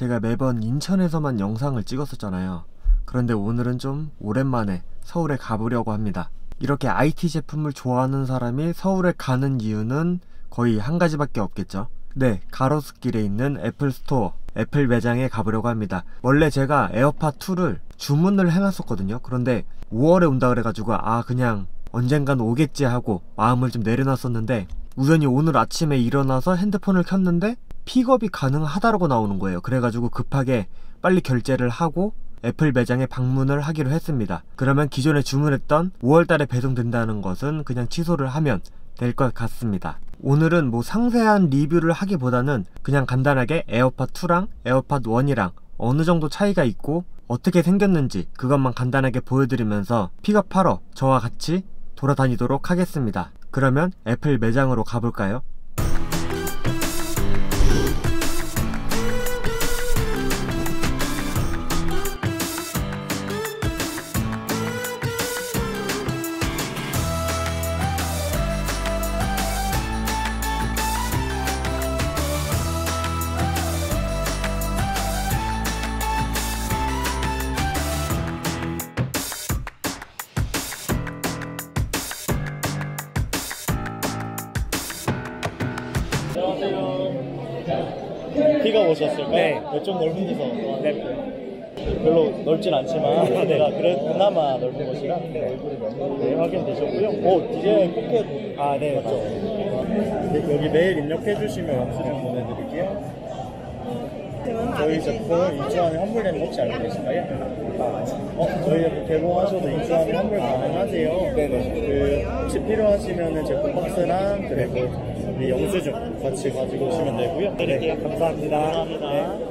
제가 매번 인천에서만 영상을 찍었었잖아요. 그런데 오늘은 좀 오랜만에 서울에 가보려고 합니다. 이렇게 IT 제품을 좋아하는 사람이 서울에 가는 이유는 거의 한 가지밖에 없겠죠. 네, 가로수길에 있는 애플 스토어, 애플 매장에 가보려고 합니다. 원래 제가 에어팟 2를 주문을 해놨었거든요. 그런데 5월에 온다 그래가지고 그냥 언젠간 오겠지 하고 마음을 좀 내려놨었는데, 우연히 오늘 아침에 일어나서 핸드폰을 켰는데 픽업이 가능하다라고 나오는 거예요. 그래가지고 급하게 빨리 결제를 하고 애플 매장에 방문을 하기로 했습니다. 그러면 기존에 주문했던 5월달에 배송된다는 것은 그냥 취소를 하면 될 것 같습니다. 오늘은 뭐 상세한 리뷰를 하기보다는 그냥 간단하게 에어팟 2랑 에어팟 1이랑 어느 정도 차이가 있고 어떻게 생겼는지 그것만 간단하게 보여드리면서 픽업하러 저와 같이 돌아다니도록 하겠습니다. 그러면 애플 매장으로 가볼까요? 비가 오셨을까요? 네. 좀 넓은 데서. 네. 별로 넓진 않지만 내가 그나마 넓은 곳이라 얼굴이 넓은데 확인되셨고요. 오, DJI 포켓. 네, 맞죠. 여기 메일 입력해주시면 영수증 보내드릴게요. 저희 제품 2주안에 환불되는 거 혹시 알고 계신가요? 저희 제품 개봉하셔도 2주안에 환불 가능하세요. 네네. 혹시 필요하시면 제품 박스랑 그리고 영수증 같이 가지고 오시면 되고요. 네, 감사합니다. 감사합니다. 네.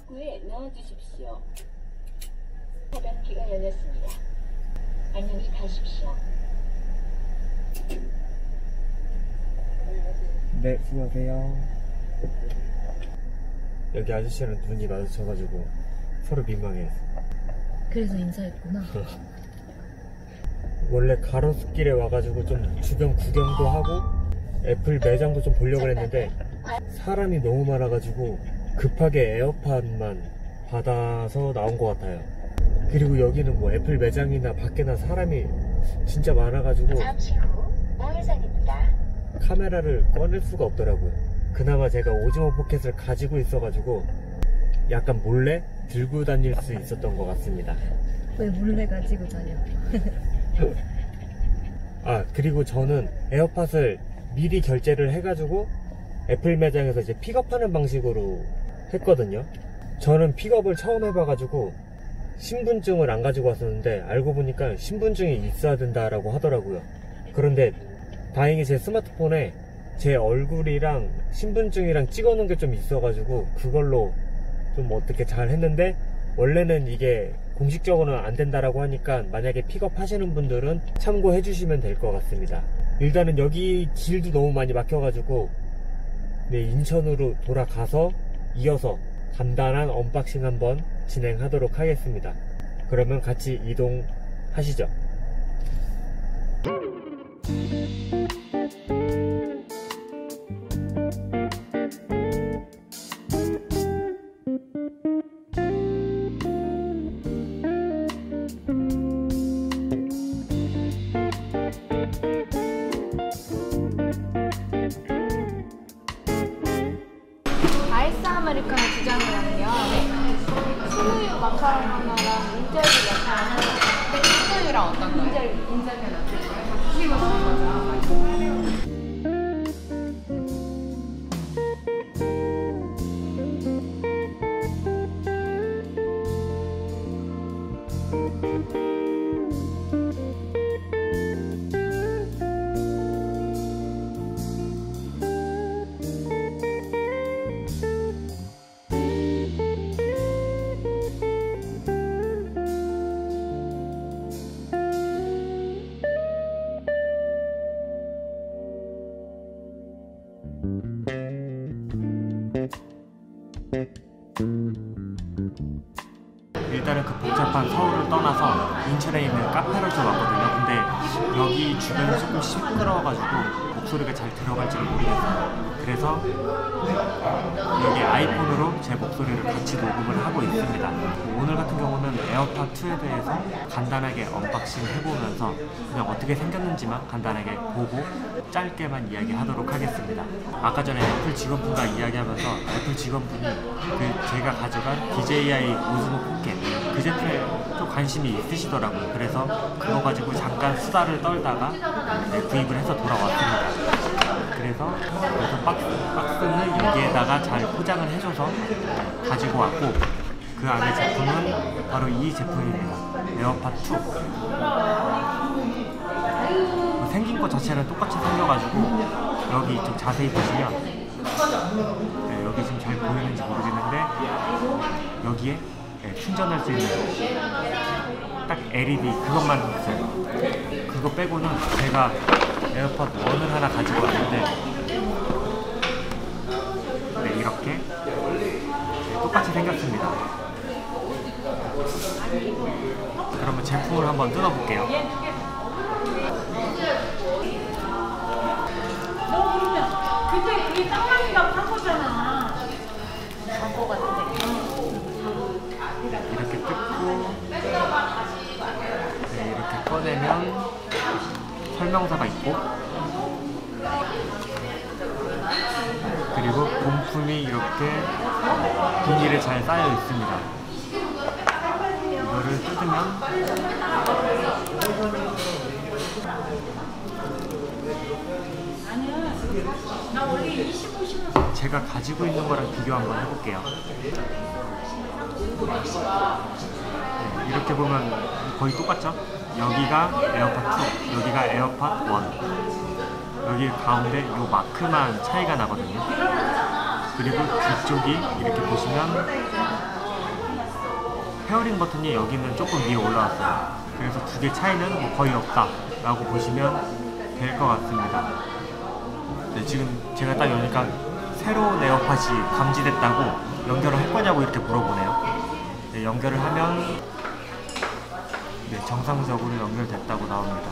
입구에 넣어주십시오. 차단기가 열렸습니다. 안녕히 가십시오. 네, 수고하세요. 여기 아저씨랑 눈이 마주쳐가지고 서로 민망해서 그래서 인사했구나. 원래 가로수길에 와가지고 좀 주변 구경도 하고 애플 매장도 좀 보려고 했는데 사람이 너무 많아가지고 급하게 에어팟만 받아서 나온 것 같아요. 그리고 여기는 뭐 애플 매장이나 밖에나 사람이 진짜 많아가지고 잠시 후 우회전입니다. 카메라를 꺼낼 수가 없더라고요. 그나마 제가 오즈모 포켓을 가지고 있어가지고 약간 몰래 들고 다닐 수 있었던 것 같습니다. 왜 몰래 가지고 다녀? 그리고 저는 에어팟을 미리 결제를 해가지고 애플 매장에서 이제 픽업하는 방식으로 했거든요. 저는 픽업을 처음 해봐가지고 신분증을 안 가지고 왔었는데 알고 보니까 신분증이 있어야 된다라고 하더라고요. 그런데 다행히 제 스마트폰에 제 얼굴이랑 신분증이랑 찍어놓은 게 좀 있어가지고 그걸로 좀 어떻게 잘 했는데, 원래는 이게 공식적으로는 안 된다라고 하니까 만약에 픽업하시는 분들은 참고해 주시면 될 것 같습니다. 일단은 여기 길도 너무 많이 막혀가지고 인천으로 돌아가서 이어서 간단한 언박싱 한번 진행하도록 하겠습니다. 그러면 같이 이동하시죠. 아이스 아메리카노 2잔이랑요 수유 마카롱 하나랑 인절미 마카롱 하나. 근데 수유랑 어떤 거예요? 인절미 하나. 같이 먹는 거죠. 일단은 그 복잡한 서울을 떠나서 인천에 있는 카페를 좀 왔거든요. 근데 여기 주변이 조금 시끄러워가지고 목소리가 잘 들어갈지 모르겠어요. 그래서 여기 아이폰으로 제 목소리를 같이 녹음을 하고 있습니다. 오늘 같은 경우는 에어팟 2에 대해서 간단하게 언박싱 해보면서 그냥 어떻게 생겼는지만 간단하게 보고 짧게만 이야기하도록 하겠습니다. 아까 전에 애플 직원분과 이야기하면서 애플 직원분이 제가 가져간 DJI Osmo Pocket 그 제품에 또 관심이 있으시더라고요. 그래서 그거 가지고 잠깐 수다를 떨다가 구입을 해서 돌아왔습니다. 그래서 박스는 여기에다가 잘 포장을 해줘서 가지고 왔고, 그 안에 제품은 바로 이 제품입니다. 에어팟 2. 생긴 것 자체는 똑같이 생겨가지고 여기 좀 자세히 보시면 여기 지금 잘 보이는지 모르겠는데 여기에 충전할 수 있는 딱 LED 그것만 있어요. 그거 빼고는 제가 에어팟 1을 하나 가지고 왔는데 이렇게 똑같이 생겼습니다. 그러면 제품을 한번 뜯어볼게요. 너 그러면 근데 그게 쌍방이라고 한 거잖아. 광고 같은데. 이렇게 뜯고 이렇게 꺼내면 설명서가 있고, 그리고 본품이 이렇게 비닐에 잘 쌓여 있습니다. 이거를 뜯으면 제가 가지고 있는 거랑 비교 한번 해볼게요. 이렇게 보면 거의 똑같죠? 여기가 에어팟 2, 여기가 에어팟 1. 여기 가운데 이 마크만 차이가 나거든요. 그리고 뒤쪽이 이렇게 보시면 페어링 버튼이 여기는 조금 위에 올라왔어요. 그래서 두 개 차이는 뭐 거의 없다라고 보시면 될 것 같습니다. 네, 지금 제가 딱 여니까 새로운 에어팟이 감지됐다고 연결을 할 거냐고 이렇게 물어보네요. 네, 연결을 하면 정상적으로 연결됐다고 나옵니다.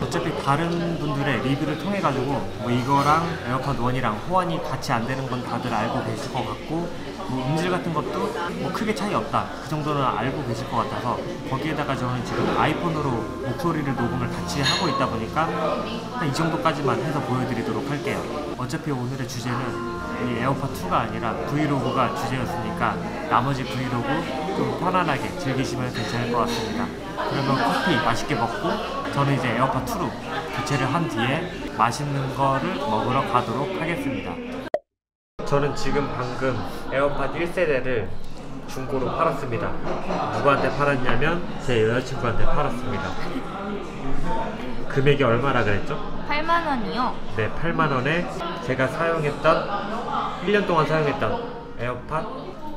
어차피 다른 분들의 리뷰를 통해 가지고 뭐 이거랑 에어팟 1이랑 호환이 같이 안 되는 건 다들 알고 계실 것 같고, 뭐 음질 같은 것도 뭐 크게 차이 없다 그 정도는 알고 계실 것 같아서, 거기에다가 저는 지금 아이폰으로 목소리를 녹음을 같이 하고 있다 보니까 한 이 정도까지만 해서 보여드리도록 할게요. 어차피 오늘의 주제는 이 에어팟 2가 아니라 브이로그가 주제였으니까 나머지 브이로그 좀 편안하게 즐기시면 괜찮을 것 같습니다. 그러면 커피 맛있게 먹고 저는 이제 에어팟 2로 교체를 한 뒤에 맛있는 거를 먹으러 가도록 하겠습니다. 저는 지금 방금 에어팟 1세대를 중고로 팔았습니다. 누구한테 팔았냐면 제 여자친구한테 팔았습니다. 금액이 얼마라 그랬죠? 8만원이요. 네, 8만원에 제가 사용했던 1년 동안 사용했던 에어팟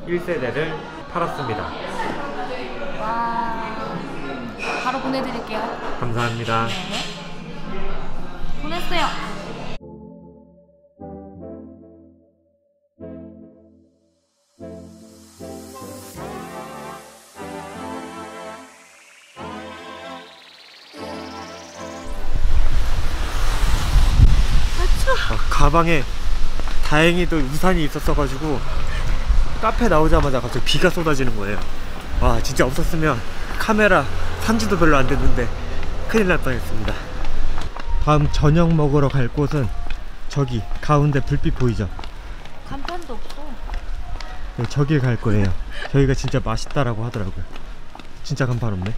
1세대를 팔았습니다. 와... 바로 보내드릴게요. 감사합니다. 네. 보냈어요. 가방에 다행히도 우산이 있었어가지고 카페 나오자마자 갑자기 비가 쏟아지는 거예요. 와, 진짜 없었으면 카메라 산지도 별로 안 됐는데 큰일 날 뻔했습니다. 다음 저녁 먹으러 갈 곳은 저기 가운데 불빛 보이죠? 간판도 없어. 네, 저길 갈 거예요. 저기가 진짜 맛있다라고 하더라고요. 진짜 간판 없네.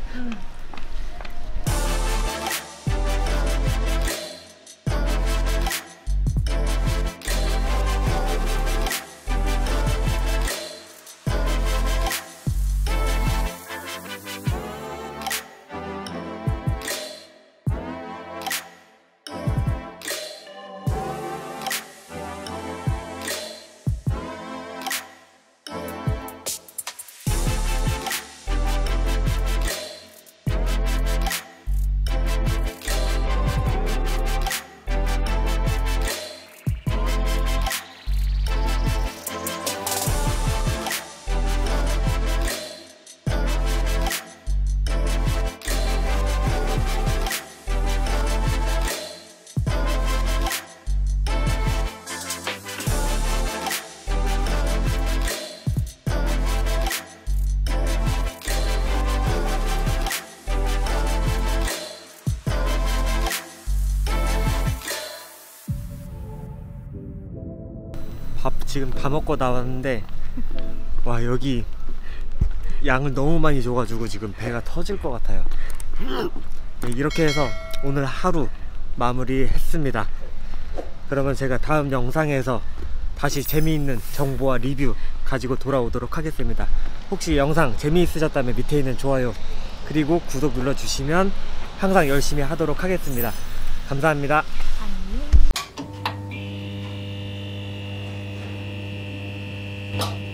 지금 다 먹고 나왔는데 와, 여기 양을 너무 많이 줘가지고 지금 배가 터질 것 같아요. 이렇게 해서 오늘 하루 마무리 했습니다. 그러면 제가 다음 영상에서 다시 재미있는 정보와 리뷰 가지고 돌아오도록 하겠습니다. 혹시 영상 재미있으셨다면 밑에 있는 좋아요 그리고 구독 눌러주시면 항상 열심히 하도록 하겠습니다. 감사합니다. 안녕.